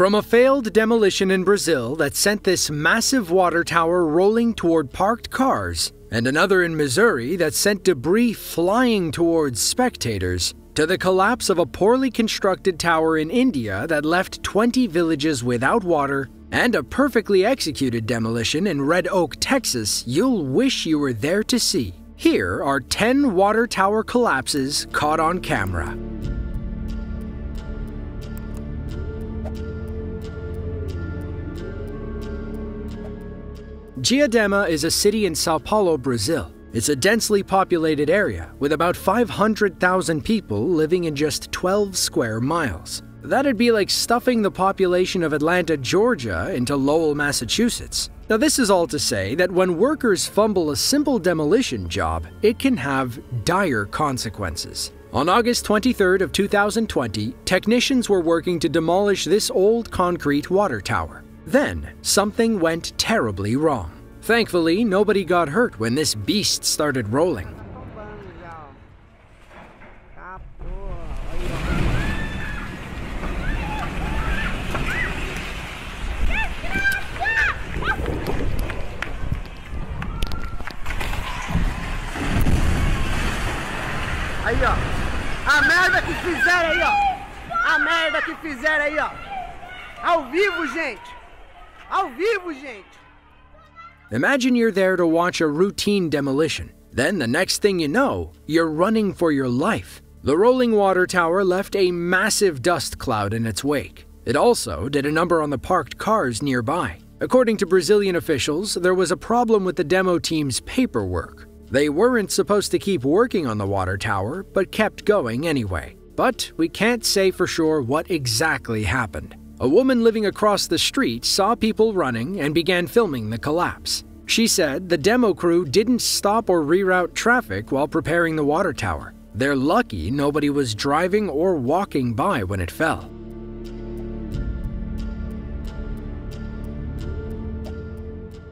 From a failed demolition in Brazil that sent this massive water tower rolling toward parked cars, and another in Missouri that sent debris flying towards spectators, to the collapse of a poorly constructed tower in India that left 20 villages without water, and a perfectly executed demolition in Red Oak, Texas, you'll wish you were there to see. Here are 10 water tower collapses caught on camera. Giadema is a city in Sao Paulo, Brazil. It's a densely populated area, with about 500,000 people living in just 12 square miles. That'd be like stuffing the population of Atlanta, Georgia into Lowell, Massachusetts. Now, this is all to say that when workers fumble a simple demolition job, it can have dire consequences. On August 23rd of 2020, technicians were working to demolish this old concrete water tower. Then, something went terribly wrong. Thankfully, nobody got hurt when this beast started rolling. Aí, ó. A merda que fizeram aí, ó. A merda que fizeram aí, ó. Ao vivo, gente. Ao vivo, gente. Imagine you're there to watch a routine demolition. Then the next thing you know, you're running for your life. The rolling water tower left a massive dust cloud in its wake. It also did a number on the parked cars nearby. According to Brazilian officials, there was a problem with the demo team's paperwork. They weren't supposed to keep working on the water tower, but kept going anyway. But we can't say for sure what exactly happened. A woman living across the street saw people running and began filming the collapse. She said the demo crew didn't stop or reroute traffic while preparing the water tower. They're lucky nobody was driving or walking by when it fell.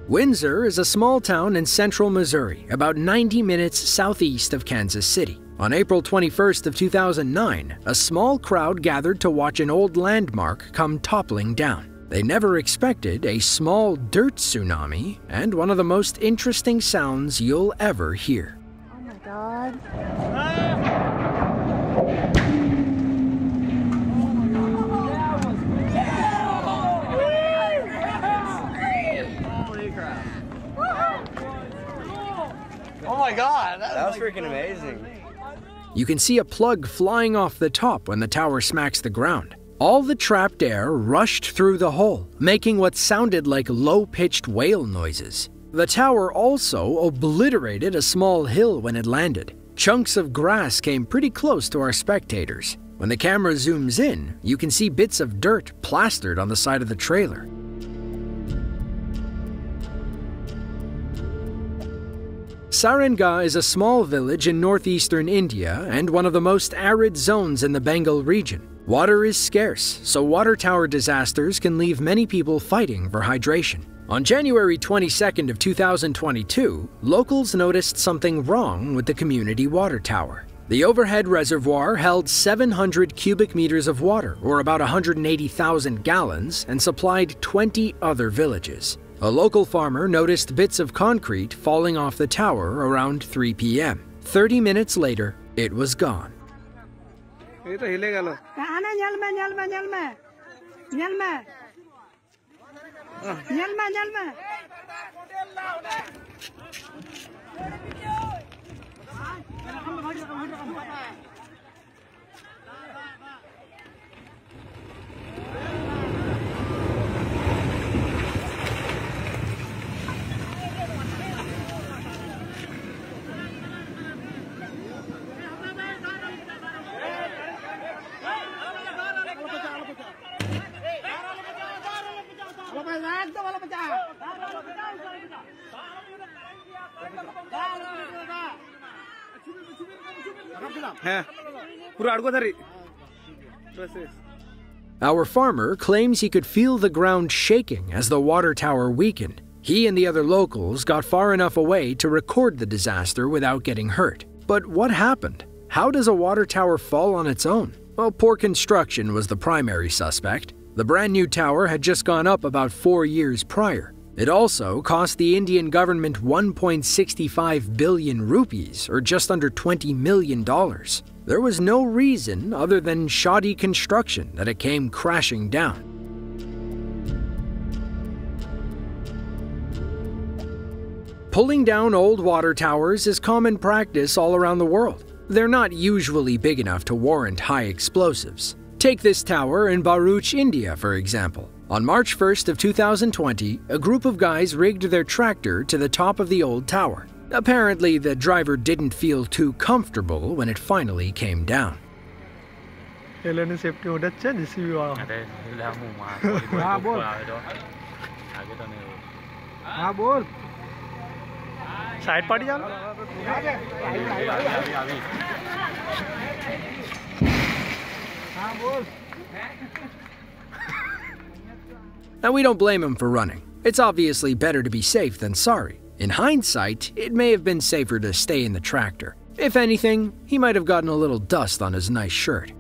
Windsor is a small town in central Missouri, about 90 minutes southeast of Kansas City. On April 21st of 2009, a small crowd gathered to watch an old landmark come toppling down. They never expected a small dirt tsunami and one of the most interesting sounds you'll ever hear. Oh my God. Ah! Oh my God, that was freaking amazing. You can see a plug flying off the top when the tower smacks the ground. All the trapped air rushed through the hole, making what sounded like low-pitched whale noises. The tower also obliterated a small hill when it landed. Chunks of grass came pretty close to our spectators. When the camera zooms in, you can see bits of dirt plastered on the side of the trailer. Saranga is a small village in northeastern India and one of the most arid zones in the Bengal region. Water is scarce, so water tower disasters can leave many people fighting for hydration. On January 22nd of 2022, locals noticed something wrong with the community water tower. The overhead reservoir held 700 cubic meters of water, or about 180,000 gallons, and supplied 20 other villages. A local farmer noticed bits of concrete falling off the tower around 3 p.m. 30 minutes later, it was gone. Our farmer claims he could feel the ground shaking as the water tower weakened. He and the other locals got far enough away to record the disaster without getting hurt. But what happened? How does a water tower fall on its own? Well, poor construction was the primary suspect. The brand new tower had just gone up about 4 years prior. It also cost the Indian government 1.65 billion rupees, or just under $20 million. There was no reason other than shoddy construction that it came crashing down. Pulling down old water towers is common practice all around the world. They're not usually big enough to warrant high explosives. Take this tower in Bharuch, India, for example. On March 1st of 2020, a group of guys rigged their tractor to the top of the old tower. Apparently, the driver didn't feel too comfortable when it finally came down. Now, we don't blame him for running. It's obviously better to be safe than sorry. In hindsight, it may have been safer to stay in the tractor. If anything, he might have gotten a little dust on his nice shirt.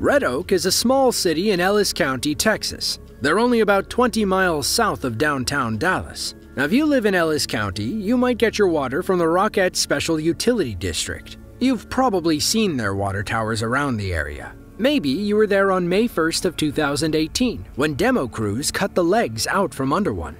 Red Oak is a small city in Ellis County, Texas. They're only about 20 miles south of downtown Dallas. Now, if you live in Ellis County, you might get your water from the Rockett Special Utility District. You've probably seen their water towers around the area. Maybe you were there on May 1st of 2018, when demo crews cut the legs out from under one.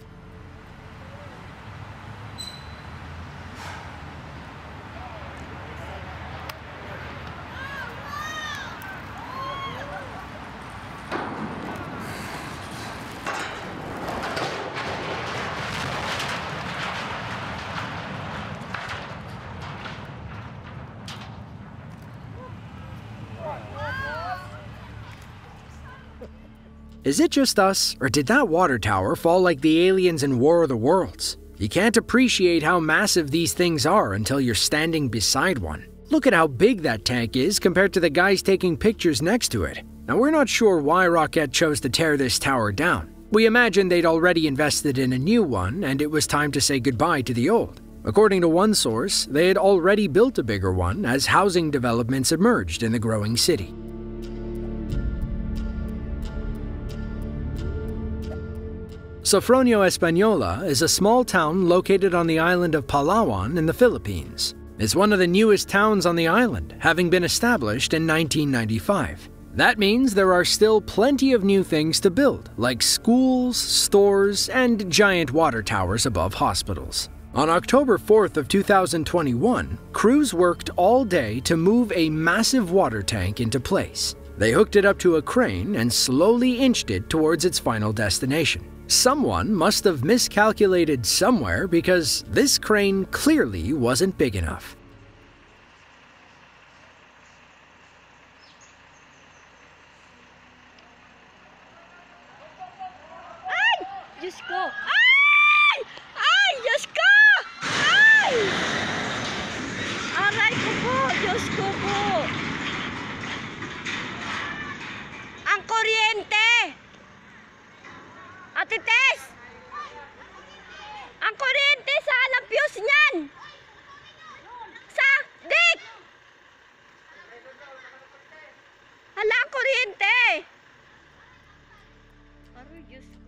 Is it just us, or did that water tower fall like the aliens in War of the Worlds? You can't appreciate how massive these things are until you're standing beside one. Look at how big that tank is compared to the guys taking pictures next to it. Now, we're not sure why Rockett chose to tear this tower down. We imagine they'd already invested in a new one, and it was time to say goodbye to the old. According to one source, they had already built a bigger one as housing developments emerged in the growing city. Sofronio Española is a small town located on the island of Palawan in the Philippines. It's one of the newest towns on the island, having been established in 1995. That means there are still plenty of new things to build, like schools, stores, and giant water towers above hospitals. On October 4th of 2021, crews worked all day to move a massive water tank into place. They hooked it up to a crane and slowly inched it towards its final destination. Someone must have miscalculated somewhere, because this crane clearly wasn't big enough.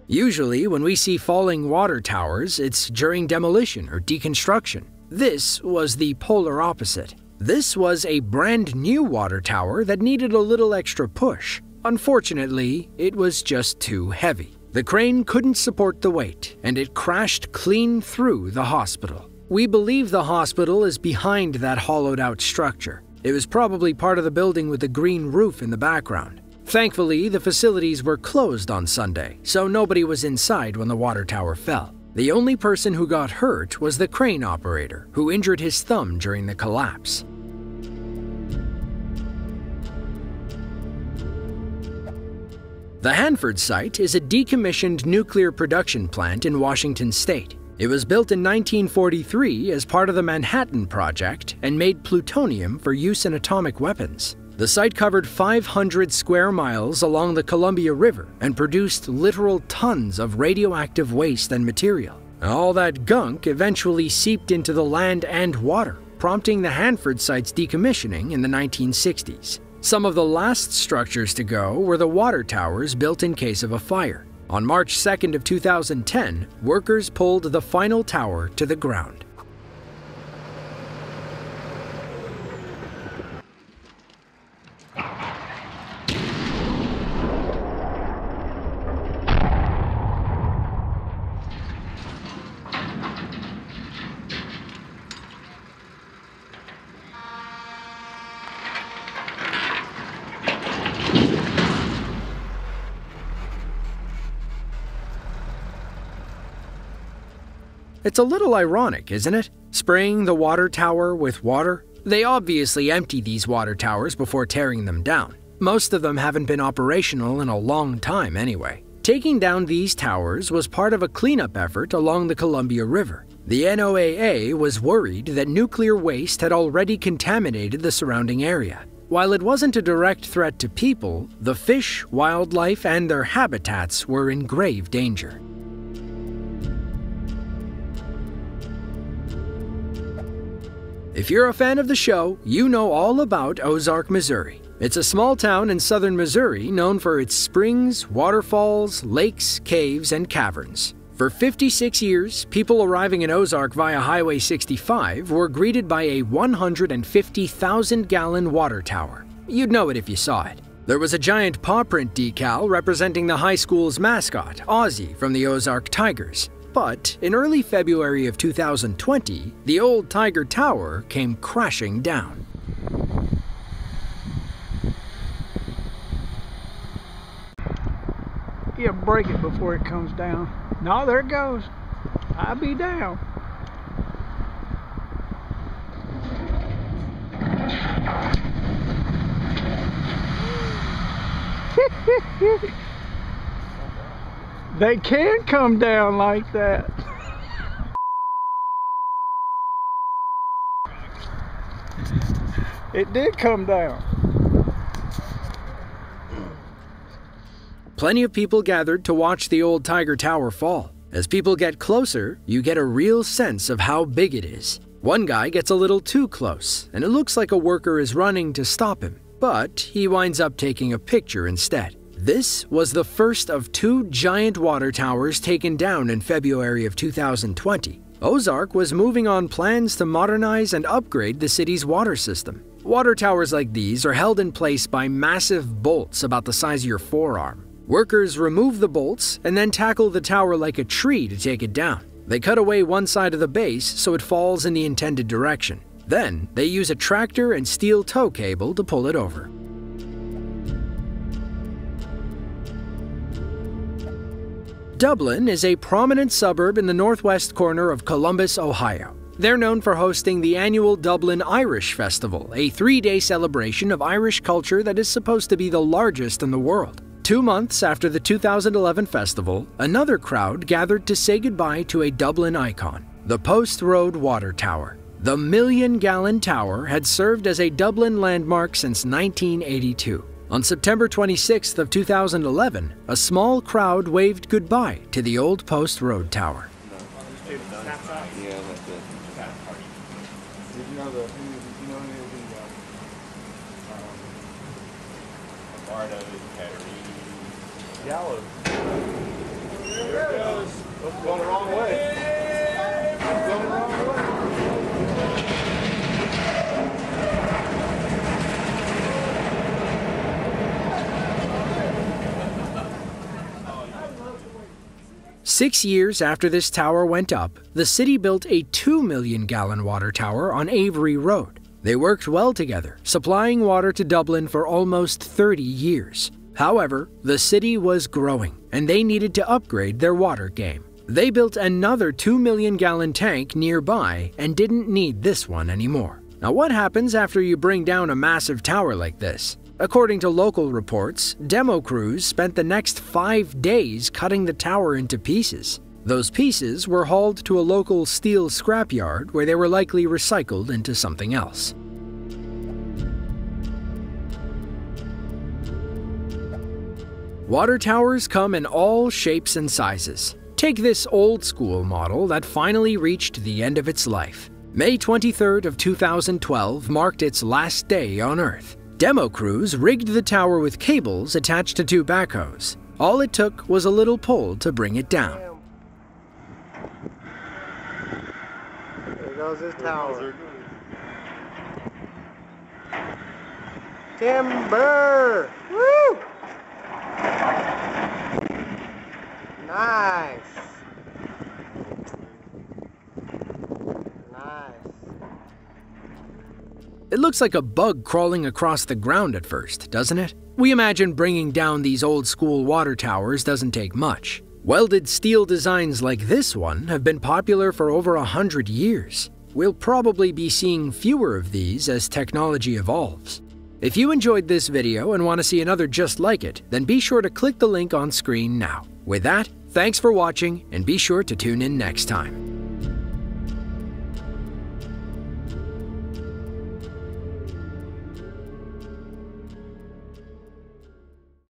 Usually, when we see falling water towers, it's during demolition or deconstruction. This was the polar opposite. This was a brand new water tower that needed a little extra push. Unfortunately, it was just too heavy. The crane couldn't support the weight, and it crashed clean through the hospital. We believe the hospital is behind that hollowed-out structure. It was probably part of the building with the green roof in the background. Thankfully, the facilities were closed on Sunday, so nobody was inside when the water tower fell. The only person who got hurt was the crane operator, who injured his thumb during the collapse. The Hanford site is a decommissioned nuclear production plant in Washington state. It was built in 1943 as part of the Manhattan Project and made plutonium for use in atomic weapons. The site covered 500 square miles along the Columbia River and produced literal tons of radioactive waste and material. All that gunk eventually seeped into the land and water, prompting the Hanford site's decommissioning in the 1960s. Some of the last structures to go were the water towers built in case of a fire. On March 2nd of 2010, workers pulled the final tower to the ground. It's a little ironic, isn't it? Spraying the water tower with water? They obviously empty these water towers before tearing them down. Most of them haven't been operational in a long time anyway. Taking down these towers was part of a cleanup effort along the Columbia River. The NOAA was worried that nuclear waste had already contaminated the surrounding area. While it wasn't a direct threat to people, the fish, wildlife, and their habitats were in grave danger. If you're a fan of the show, you know all about Ozark, Missouri. It's a small town in southern Missouri known for its springs, waterfalls, lakes, caves, and caverns. For 56 years, people arriving in Ozark via Highway 65 were greeted by a 150,000-gallon water tower. You'd know it if you saw it. There was a giant paw print decal representing the high school's mascot, Ozzie, from the Ozark Tigers. But in early February of 2020, the old Tiger Tower came crashing down. Yeah, break it before it comes down. No, there it goes. I'll be down. They can't come down like that. It did come down. Plenty of people gathered to watch the old Tiger Tower fall. As people get closer, you get a real sense of how big it is. One guy gets a little too close, and it looks like a worker is running to stop him, but he winds up taking a picture instead. This was the first of two giant water towers taken down in February of 2020. Ozark was moving on plans to modernize and upgrade the city's water system. Water towers like these are held in place by massive bolts about the size of your forearm. Workers remove the bolts and then tackle the tower like a tree to take it down. They cut away one side of the base so it falls in the intended direction. Then, they use a tractor and steel tow cable to pull it over. Dublin is a prominent suburb in the northwest corner of Columbus, Ohio. They're known for hosting the annual Dublin Irish Festival, a three-day celebration of Irish culture that is supposed to be the largest in the world. 2 months after the 2011 festival, another crowd gathered to say goodbye to a Dublin icon, the Post Road Water Tower. The million-gallon tower had served as a Dublin landmark since 1982. On September 26th of 2011, a small crowd waved goodbye to the old Post Road Tower. $6 years after this tower went up, the city built a 2 million gallon water tower on Avery Road. They worked well together, supplying water to Dublin for almost 30 years. However, the city was growing, and they needed to upgrade their water game. They built another 2 million gallon tank nearby and didn't need this one anymore. Now, what happens after you bring down a massive tower like this? According to local reports, demo crews spent the next 5 days cutting the tower into pieces. Those pieces were hauled to a local steel scrapyard where they were likely recycled into something else. Water towers come in all shapes and sizes. Take this old-school model that finally reached the end of its life. May 23rd of 2012 marked its last day on Earth. Demo crews rigged the tower with cables attached to two backhoes. All it took was a little pull to bring it down. There goes this tower. Timber! Woo! Nice! Nice. It looks like a bug crawling across the ground at first, doesn't it? We imagine bringing down these old-school water towers doesn't take much. Welded steel designs like this one have been popular for over 100 years. We'll probably be seeing fewer of these as technology evolves. If you enjoyed this video and want to see another just like it, then be sure to click the link on screen now. With that, thanks for watching and be sure to tune in next time.